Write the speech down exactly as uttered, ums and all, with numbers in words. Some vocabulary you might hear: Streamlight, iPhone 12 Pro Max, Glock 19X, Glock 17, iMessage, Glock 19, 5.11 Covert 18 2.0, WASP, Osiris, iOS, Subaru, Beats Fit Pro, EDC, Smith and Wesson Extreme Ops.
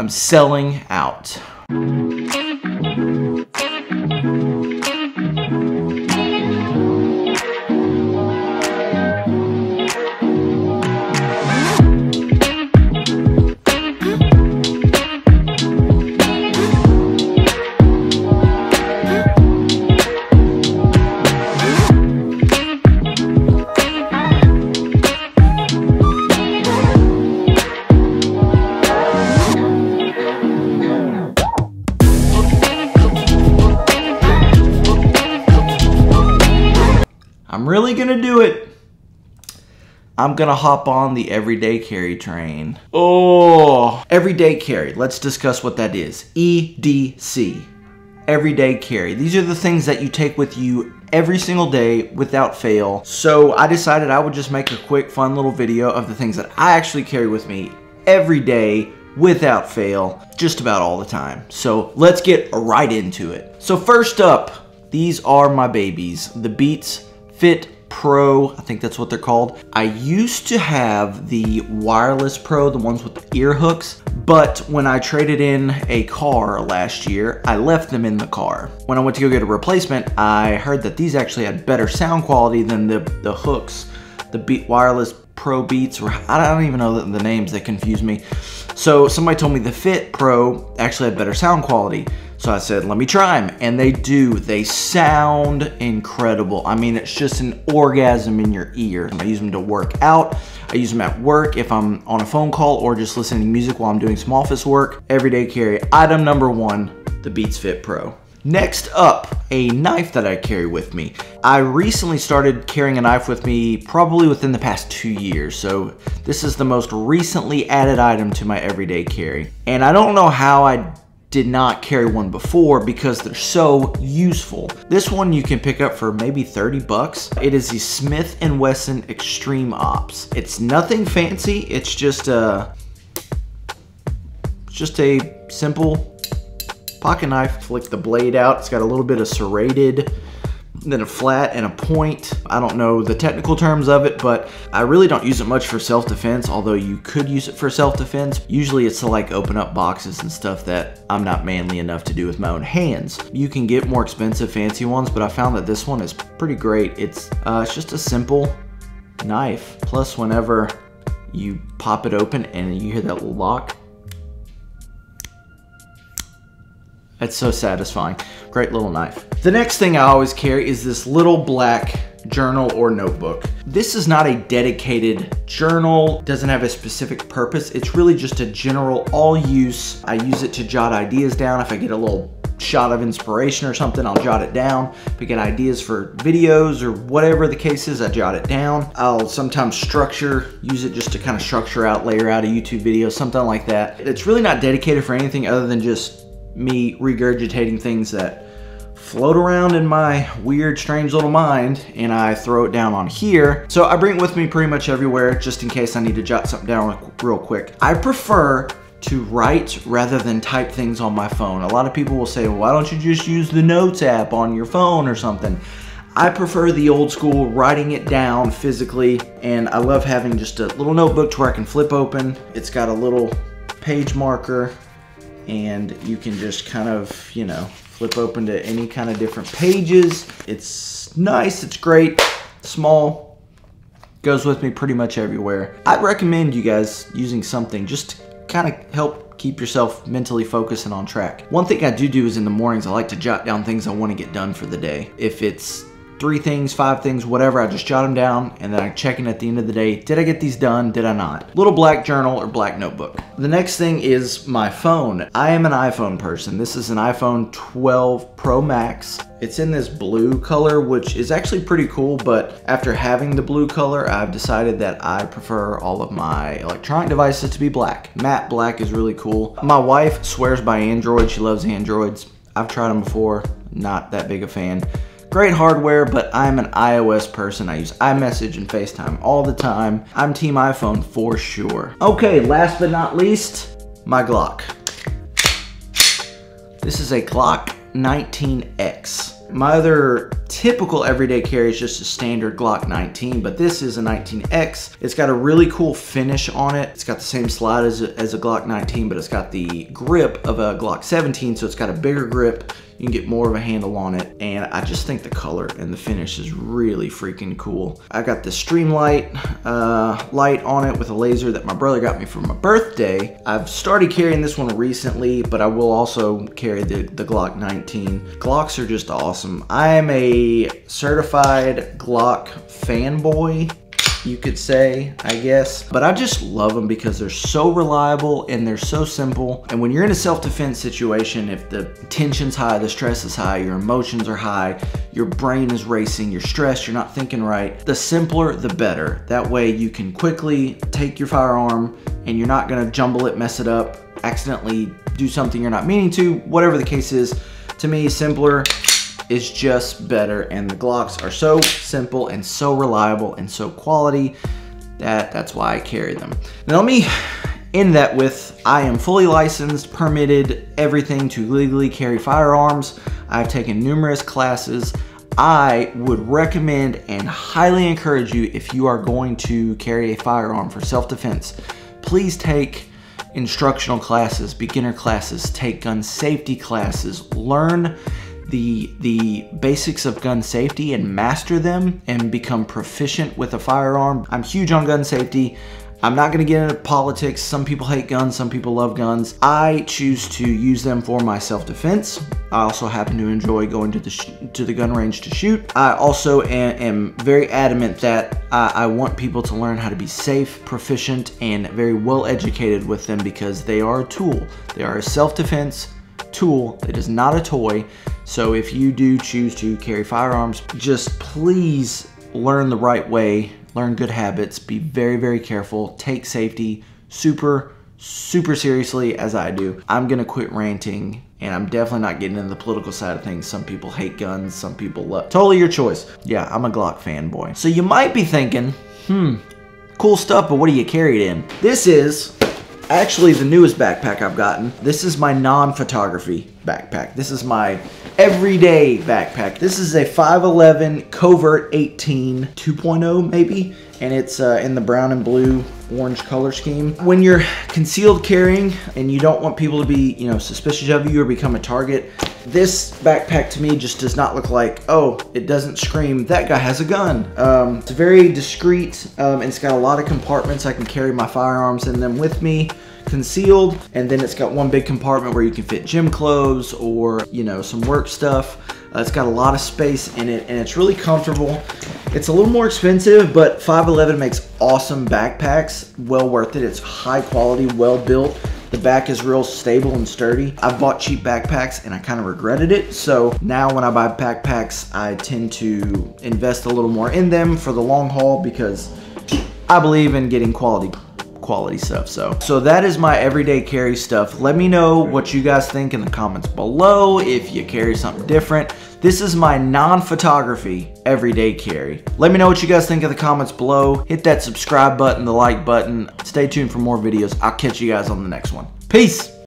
I'm selling out. I'm really gonna do it. I'm gonna hop on the everyday carry train. Oh, everyday carry. Let's discuss what that is. E D C, everyday carry. These are the things that you take with you every single day without fail. So I decided I would just make a quick, fun little video of the things that I actually carry with me every day without fail, just about all the time. So let's get right into it. So first up, these are my babies, the Beats Fit Pro, I think that's what they're called. I used to have the wireless Pro, the ones with the ear hooks, but when I traded in a car last year, I left them in the car. When I went to go get a replacement, I heard that these actually had better sound quality than the, the hooks, the Beat wireless Pro Beats, or I don't even know the names, they confuse me. So somebody told me the Fit Pro actually had better sound quality. So I said, let me try them, and they do. They sound incredible. I mean, it's just an orgasm in your ear. I use them to work out. I use them at work if I'm on a phone call or just listening to music while I'm doing some office work. Everyday carry. Item number one, the Beats Fit Pro. Next up, a knife that I carry with me. I recently started carrying a knife with me probably within the past two years. So this is the most recently added item to my everyday carry. And I don't know how I did not carry one before because they're so useful. This one you can pick up for maybe thirty bucks. It is the Smith and Wesson Extreme Ops. It's nothing fancy, it's just a, just a simple pocket knife. Flick the blade out, it's got a little bit of serrated, then a flat and a point. I don't know the technical terms of it, but I really don't use it much for self-defense, although you could use it for self-defense. Usually it's to like open up boxes and stuff that I'm not manly enough to do with my own hands. You can get more expensive fancy ones, but I found that this one is pretty great. It's, uh, it's just a simple knife. Plus whenever you pop it open and you hear that little lock, it's so satisfying. Great little knife. The next thing I always carry is this little black journal or notebook. This is not a dedicated journal, doesn't have a specific purpose. It's really just a general all use. I use it to jot ideas down. If I get a little shot of inspiration or something, I'll jot it down. If I get ideas for videos or whatever the case is, I jot it down. I'll sometimes structure, use it just to kind of structure out, layer out a YouTube video, something like that. It's really not dedicated for anything other than just me regurgitating things that float around in my weird, strange little mind, and I throw it down on here. So I bring it with me pretty much everywhere just in case I need to jot something down real quick. I prefer to write rather than type things on my phone. A lot of people will say, well, why don't you just use the notes app on your phone or something? I prefer the old school writing it down physically, and I love having just a little notebook to where I can flip open. It's got a little page marker, and you can just kind of, you know, flip open to any kind of different pages. It's nice, it's great, small, goes with me pretty much everywhere. I'd recommend you guys using something just to kind of help keep yourself mentally focused and on track. One thing I do do is in the mornings, I like to jot down things I want to get done for the day. If it's three things, five things, whatever, I just jot them down and then I check in at the end of the day. Did I get these done? Did I not? Little black journal or black notebook. The next thing is my phone. I am an iPhone person. This is an iPhone twelve Pro Max. It's in this blue color, which is actually pretty cool, but after having the blue color, I've decided that I prefer all of my electronic devices to be black. Matte black is really cool. My wife swears by Android. She loves Androids. I've tried them before, not that big a fan. Great hardware, but I'm an iOS person. I use iMessage and FaceTime all the time. I'm team iPhone for sure. Okay, last but not least, my Glock. This is a Glock nineteen X. My other typical everyday carry is just a standard Glock nineteen, but this is a nineteen X. It's got a really cool finish on it. It's got the same slide as a, as a Glock nineteen, but it's got the grip of a Glock seventeen, so it's got a bigger grip. You can get more of a handle on it, and I just think the color and the finish is really freaking cool. I got the Streamlight uh, light on it with a laser that my brother got me for my birthday. I've started carrying this one recently, but I will also carry the, the Glock nineteen. Glocks are just awesome. I am a certified Glock fanboy, you could say, I guess. But I just love them because they're so reliable and they're so simple. And when you're in a self-defense situation, if the tension's high, the stress is high, your emotions are high, your brain is racing, you're stressed, you're not thinking right, the simpler, the better. That way you can quickly take your firearm and you're not gonna jumble it, mess it up, accidentally do something you're not meaning to, whatever the case is. To me, simpler is just better, and the Glocks are so simple and so reliable and so quality that that's why I carry them. Now let me end that with, I am fully licensed, permitted, everything to legally carry firearms. I've taken numerous classes. I would recommend and highly encourage you, if you are going to carry a firearm for self-defense, please take instructional classes, beginner classes, take gun safety classes, learn The, the basics of gun safety and master them and become proficient with a firearm. I'm huge on gun safety. I'm not gonna get into politics. Some people hate guns, some people love guns. I choose to use them for my self-defense. I also happen to enjoy going to the, sh to the gun range to shoot. I also am, am very adamant that I, I want people to learn how to be safe, proficient, and very well educated with them, because they are a tool. They are a self-defense tool. It is not a toy. So if you do choose to carry firearms, just please learn the right way, learn good habits, be very, very careful, take safety super, super seriously, as I do. I'm gonna quit ranting, and I'm definitely not getting into the political side of things. Some people hate guns, some people love, totally your choice. Yeah, I'm a Glock fanboy. So you might be thinking, hmm, cool stuff, but what do you carry it in? This is actually the newest backpack I've gotten. This is my non-photography backpack. This is my everyday backpack. This is a five eleven Covert eighteen two point oh maybe, and it's uh, in the brown and blue orange color scheme. When you're concealed carrying and you don't want people to be, you know, suspicious of you or become a target, this backpack to me just does not look like, oh, it doesn't scream, that guy has a gun. Um, it's very discreet, um, and it's got a lot of compartments. I can carry my firearms in them with me, concealed, and then it's got one big compartment where you can fit gym clothes or, you know, some work stuff. Uh, it's got a lot of space in it, and it's really comfortable. It's a little more expensive, but five eleven makes awesome backpacks. Well worth it. It's high quality, well built. The back is real stable and sturdy. I've bought cheap backpacks and I kind of regretted it. So now when I buy backpacks, I tend to invest a little more in them for the long haul, because I believe in getting quality quality stuff. So so that is my everyday carry stuff. Let me know what you guys think in the comments below, if you carry something different. This is my non-photography everyday carry. Let me know what you guys think in the comments below. Hit that subscribe button, the like button. Stay tuned for more videos. I'll catch you guys on the next one. Peace.